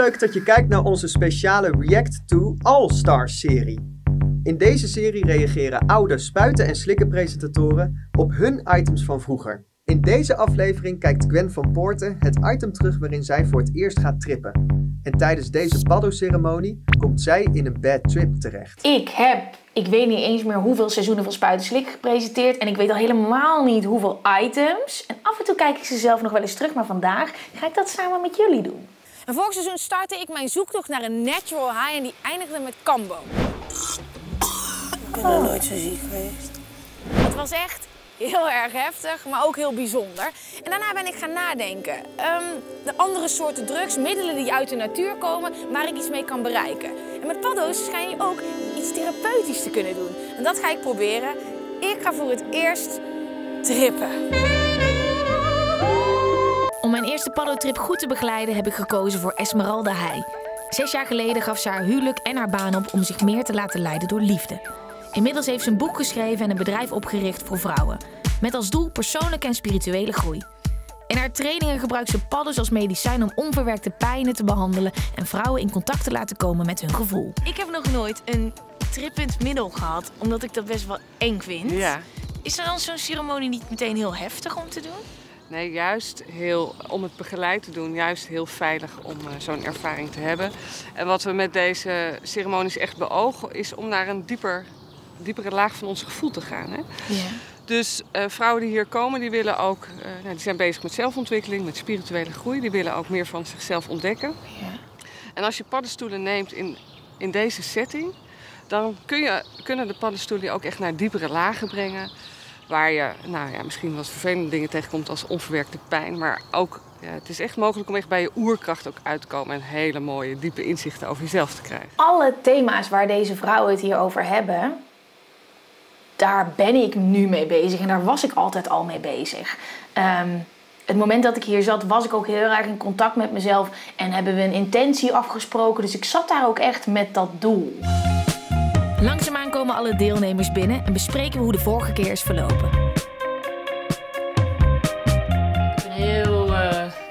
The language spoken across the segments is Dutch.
leuk dat je kijkt naar onze speciale React To All-Stars serie. In deze serie reageren oude Spuiten en Slikken presentatoren op hun items van vroeger. In deze aflevering kijkt Gwen van Poorten het item terug waarin zij voor het eerst gaat trippen. En tijdens deze paddo-ceremonie komt zij in een bad trip terecht. Ik weet niet eens meer hoeveel seizoenen van Spuiten en Slikken gepresenteerd. En ik weet al helemaal niet hoeveel items. En af en toe kijk ik ze zelf nog wel eens terug. Maar vandaag ga ik dat samen met jullie doen. En vorig seizoen startte ik mijn zoektocht naar een natural high. En die eindigde met kambo. Ik ben er nooit zo ziek geweest. Het was echt heel erg heftig, maar ook heel bijzonder. En daarna ben ik gaan nadenken. De andere soorten drugs, middelen die uit de natuur komen, waar ik iets mee kan bereiken. En met paddo's schijn je ook iets therapeutisch te kunnen doen. En dat ga ik proberen. Ik ga voor het eerst trippen. Om mijn eerste paddo-trip goed te begeleiden heb ik gekozen voor Esmeralda Hai. 6 jaar geleden gaf ze haar huwelijk en haar baan op om zich meer te laten leiden door liefde. Inmiddels heeft ze een boek geschreven en een bedrijf opgericht voor vrouwen. Met als doel persoonlijke en spirituele groei. In haar trainingen gebruikt ze paddo's als medicijn om onverwerkte pijnen te behandelen en vrouwen in contact te laten komen met hun gevoel. Ik heb nog nooit een trippend middel gehad, omdat ik dat best wel eng vind. Ja. Is er dan zo'n ceremonie niet meteen heel heftig om te doen? Nee, juist om het begeleid te doen, juist heel veilig om zo'n ervaring te hebben. En wat we met deze ceremonies echt beogen, is om naar een diepere laag van ons gevoel te gaan. Hè? Ja. Dus vrouwen die hier komen, die willen ook, die zijn bezig met zelfontwikkeling, met spirituele groei. Die willen ook meer van zichzelf ontdekken. Ja. En als je paddenstoelen neemt in deze setting, dan kunnen de paddenstoelen je ook echt naar diepere lagen brengen. Waar je misschien wat vervelende dingen tegenkomt als onverwerkte pijn. Maar ook, het is echt mogelijk om echt bij je oerkracht ook uit te komen. En hele mooie, diepe inzichten over jezelf te krijgen. Alle thema's waar deze vrouwen het hier over hebben, daar ben ik nu mee bezig en daar was ik altijd al mee bezig. Het moment dat ik hier zat, was ik ook heel erg in contact met mezelf. En hebben we een intentie afgesproken. Dus ik zat daar ook echt met dat doel. Langzaamaan komen alle deelnemers binnen en bespreken we hoe de vorige keer is verlopen. Een heel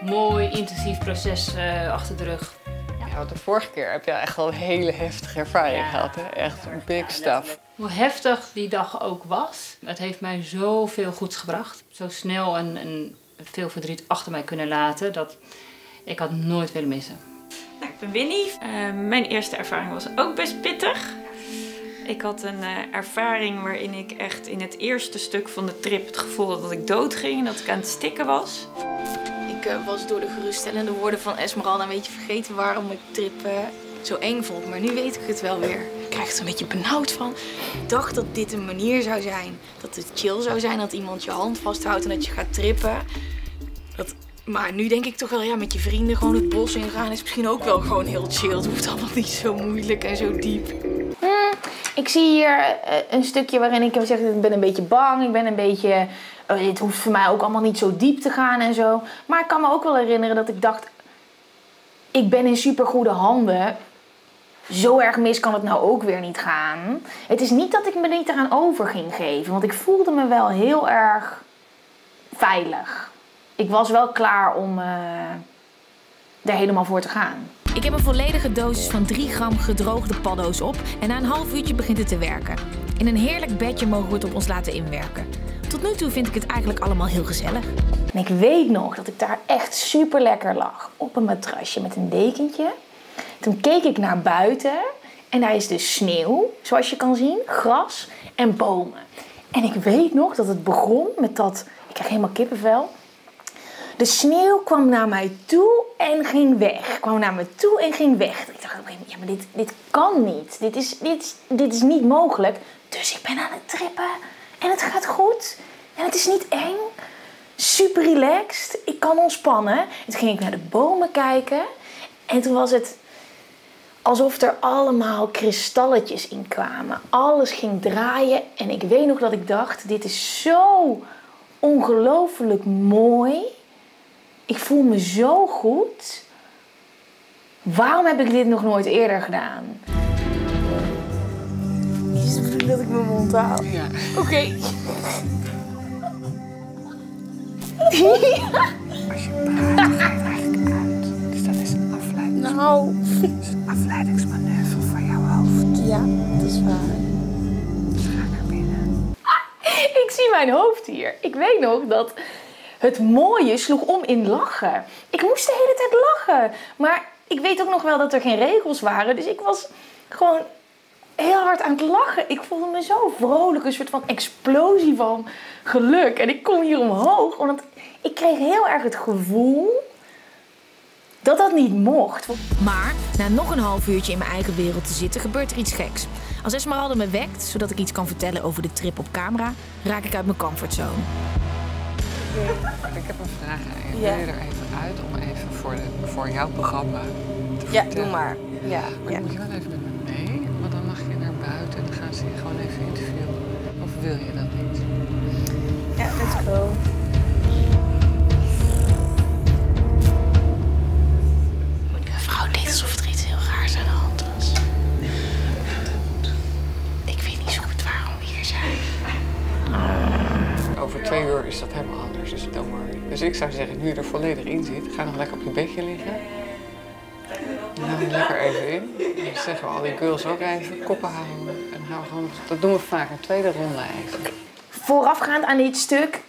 mooi, intensief proces achter de rug. Ja, want de vorige keer heb je echt wel een hele heftige ervaring gehad. Hè? Echt big stuff. Hoe heftig die dag ook was, het heeft mij zoveel goeds gebracht. Zo snel en veel verdriet achter mij kunnen laten, dat ik had nooit willen missen. Nou, ik ben Winnie. Mijn eerste ervaring was ook best pittig. Ik had een ervaring waarin ik echt in het eerste stuk van de trip het gevoel had dat ik doodging en dat ik aan het stikken was. Ik was door de geruststellende woorden van Esmeralda een beetje vergeten waarom ik trip zo eng vond. Maar nu weet ik het wel weer. Ik krijg er een beetje benauwd van. Ik dacht dat dit een manier zou zijn. Dat het chill zou zijn dat iemand je hand vasthoudt en dat je gaat trippen. Maar nu denk ik toch wel, ja, met je vrienden gewoon het bos ingaan is misschien ook wel gewoon heel chill. Het hoeft allemaal niet zo moeilijk en zo diep. Ik zie hier een stukje waarin ik hem zeg, ik ben een beetje bang, ik ben een beetje, dit hoeft voor mij ook allemaal niet zo diep te gaan en zo. Maar ik kan me ook wel herinneren dat ik dacht, ik ben in supergoede handen. Zo erg mis kan het nou ook weer niet gaan. Het is niet dat ik me niet eraan over ging geven, want ik voelde me wel heel erg veilig. Ik was wel klaar om daar helemaal voor te gaan. Ik heb een volledige dosis van 3 gram gedroogde paddo's op en na een half uurtje begint het te werken. In een heerlijk bedje mogen we het op ons laten inwerken. Tot nu toe vind ik het eigenlijk allemaal heel gezellig. En ik weet nog dat ik daar echt super lekker lag op een matrasje met een dekentje. Toen keek ik naar buiten en daar is dus sneeuw, zoals je kan zien, gras en bomen. En ik weet nog dat het begon met dat, ik krijg helemaal kippenvel. De sneeuw kwam naar mij toe en ging weg. Ik dacht, ja, maar dit kan niet. Dit is niet mogelijk. Dus ik ben aan het trippen. En het gaat goed. En het is niet eng. Super relaxed. Ik kan ontspannen. En toen ging ik naar de bomen kijken. En toen was het alsof er allemaal kristalletjes in kwamen. Alles ging draaien. En ik weet nog dat ik dacht, dit is zo ongelooflijk mooi. Ik voel me zo goed. Waarom heb ik dit nog nooit eerder gedaan? Het is de bedoeling dat ik mijn mond haal. Ja. Oké. Als je baard gaat eigenlijk uit. Dus dat is een afleiding. Nou, hou. Het is een afleidingsmanoeuvre voor jouw hoofd. Ja, dat is waar. Dus ga ik naar binnen. Ah, ik zie mijn hoofd hier. Ik weet nog dat het mooie sloeg om in lachen. Ik moest de hele tijd lachen. Maar ik weet ook nog wel dat er geen regels waren. Dus ik was gewoon heel hard aan het lachen. Ik voelde me zo vrolijk. Een soort van explosie van geluk. En ik kom hier omhoog. Omdat ik kreeg heel erg het gevoel dat dat niet mocht. Maar na nog een half uurtje in mijn eigen wereld te zitten, gebeurt er iets geks. Als Esmeralda me wekt, zodat ik iets kan vertellen over de trip op camera, raak ik uit mijn comfortzone. Ik heb een vraag aan je. Wil je er even uit om even voor jouw programma te vertellen? Ja, doe maar. Ja. Maar dan moet je wel even met me mee, want dan mag je naar buiten en dan gaan ze je gewoon even interviewen. Of wil je dat niet? Ja, let's go. Mevrouw deed alsof er iets heel raars aan de hand was. Ik weet niet zo goed waarom we hier zijn. Over 2 uur is dat helemaal anders, dus don't worry. Dus ik zou zeggen, nu je er volledig in zit, ga nog lekker op je bedje liggen. Hou je lekker even in. Dan zeggen we al die girls ook even koppen houden. En hou gewoon, dat doen we vaak, een tweede ronde eigenlijk. Voorafgaand aan dit stuk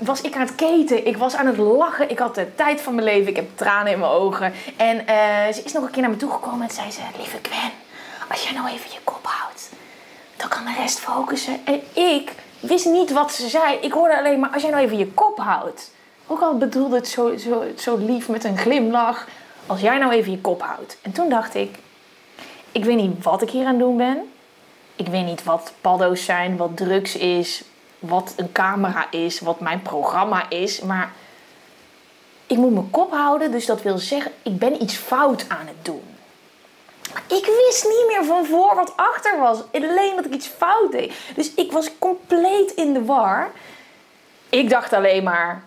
was ik aan het keten. Ik was aan het lachen. Ik had de tijd van mijn leven. Ik heb tranen in mijn ogen. En ze is nog een keer naar me toe gekomen en zei ze: lieve Gwen, als jij nou even je kop houdt, dan kan de rest focussen. En ik wist niet wat ze zei. Ik hoorde alleen maar: als jij nou even je kop houdt. Ook al bedoelde het zo lief met een glimlach. Als jij nou even je kop houdt. En toen dacht ik: ik weet niet wat ik hier aan het doen ben. Ik weet niet wat paddo's zijn, wat drugs is, wat een camera is, wat mijn programma is. Maar ik moet mijn kop houden, dus dat wil zeggen, ik ben iets fout aan het doen. Maar ik wist niet meer van voor wat achter was. Alleen dat ik iets fout deed. Dus ik was compleet in de war. Ik dacht alleen maar,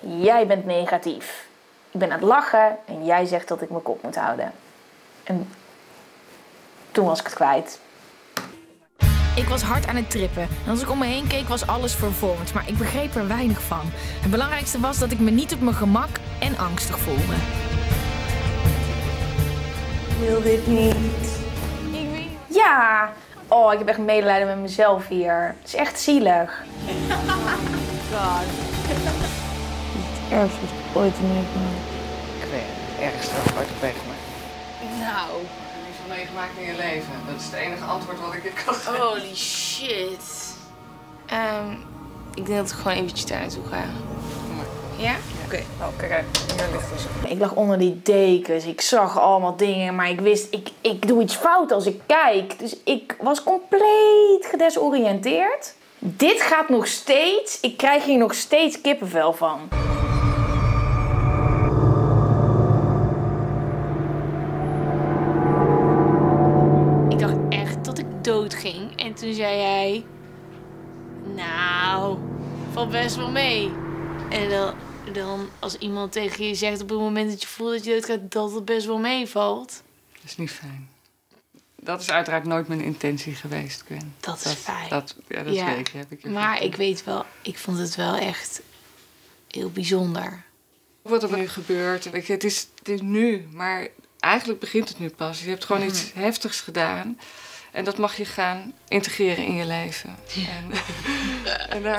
jij bent negatief. Ik ben aan het lachen en jij zegt dat ik mijn kop moet houden. En toen was ik het kwijt. Ik was hard aan het trippen en als ik om me heen keek was alles vervormd, maar ik begreep er weinig van. Het belangrijkste was dat ik me niet op mijn gemak en angstig voelde. Ik wil dit niet. Ja! Oh, ik heb echt medelijden met mezelf hier. Het is echt zielig. Oh god. Het ergste wat ik ooit meegemaakt. Ik weet het ergste wat ik ooit meegemaakt. Nou. Meegemaakt in je leven. Dat is het enige antwoord wat ik je kan geven. Holy shit. Ik denk dat ik gewoon eventjes daar naartoe ga. Ja? Oké. Oké, hier ligt het. Ik lag onder die dekens. Ik zag allemaal dingen, maar ik wist, ik doe iets fout als ik kijk. Dus ik was compleet gedesoriënteerd. Dit gaat nog steeds. Ik krijg hier nog steeds kippenvel van. Ging. En toen zei hij, nou, valt best wel mee. En dan als iemand tegen je zegt op het moment dat je voelt dat je dood gaat, dat het best wel meevalt. Dat is niet fijn. Dat is uiteraard nooit mijn intentie geweest, Gwen. Dat is fijn. Dat weet ik. Maar ik weet wel, ik vond het wel echt heel bijzonder. Wat er nu gebeurt, het is nu, maar eigenlijk begint het nu pas. Je hebt gewoon iets heftigs gedaan. En dat mag je gaan integreren in je leven. Ja. En er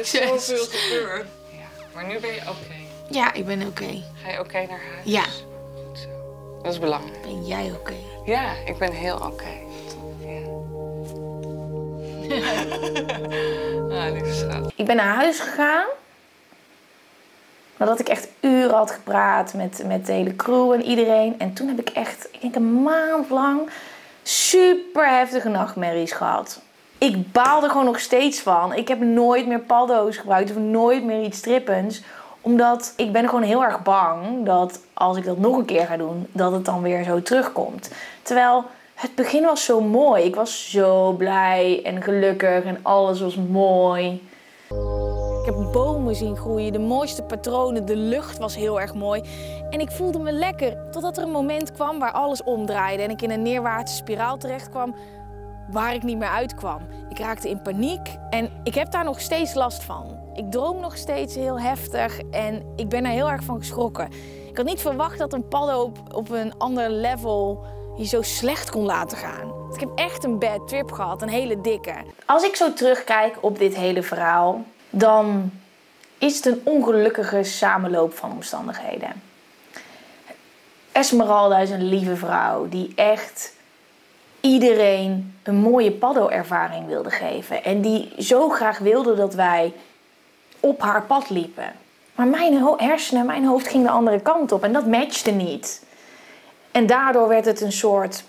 is zoveel gebeurd. Ja, maar nu ben je oké. Ja, ik ben oké. Ga je oké naar huis? Ja. Goed zo. Dat is belangrijk. Ben jij oké? Ja, ik ben heel oké. Ja. Ah, lieve schat. Ik ben naar huis gegaan. Nadat ik echt uren had gepraat met de hele crew en iedereen. En toen heb ik echt, ik denk een maand lang, super heftige nachtmerries gehad. Ik baal er gewoon nog steeds van. Ik heb nooit meer paddo's gebruikt of nooit meer iets trippends. Omdat ik ben gewoon heel erg bang dat als ik dat nog een keer ga doen, dat het dan weer zo terugkomt. Terwijl het begin was zo mooi. Ik was zo blij en gelukkig en alles was mooi. Ik heb bomen zien groeien, de mooiste patronen, de lucht was heel erg mooi. En ik voelde me lekker, totdat er een moment kwam waar alles omdraaide en ik in een neerwaartse spiraal terecht kwam waar ik niet meer uitkwam. Ik raakte in paniek en ik heb daar nog steeds last van. Ik droom nog steeds heel heftig en ik ben er heel erg van geschrokken. Ik had niet verwacht dat een paddo op een ander level je zo slecht kon laten gaan. Ik heb echt een bad trip gehad, een hele dikke. Als ik zo terugkijk op dit hele verhaal, dan is het een ongelukkige samenloop van omstandigheden. Esmeralda is een lieve vrouw die echt iedereen een mooie paddo-ervaring wilde geven. En die zo graag wilde dat wij op haar pad liepen. Maar mijn hersenen, mijn hoofd ging de andere kant op en dat matchte niet. En daardoor werd het een soort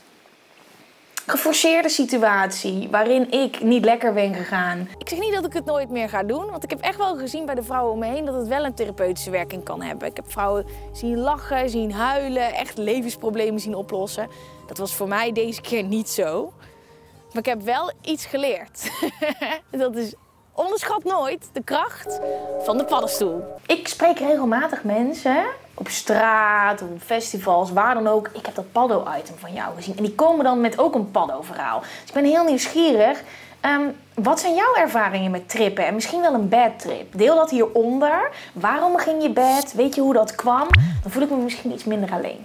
geforceerde situatie waarin ik niet lekker ben gegaan. Ik zeg niet dat ik het nooit meer ga doen, want ik heb echt wel gezien bij de vrouwen om me heen dat het wel een therapeutische werking kan hebben. Ik heb vrouwen zien lachen, zien huilen, echt levensproblemen zien oplossen. Dat was voor mij deze keer niet zo. Maar ik heb wel iets geleerd. Dat is onderschat nooit de kracht van de paddenstoel. Ik spreek regelmatig mensen op straat, op festivals, waar dan ook. Ik heb dat paddo-item van jou gezien. En die komen dan met ook een paddo-verhaal. Dus ik ben heel nieuwsgierig. Wat zijn jouw ervaringen met trippen? En misschien wel een bad trip. Deel dat hieronder. Waarom ging je bad? Weet je hoe dat kwam? Dan voel ik me misschien iets minder alleen.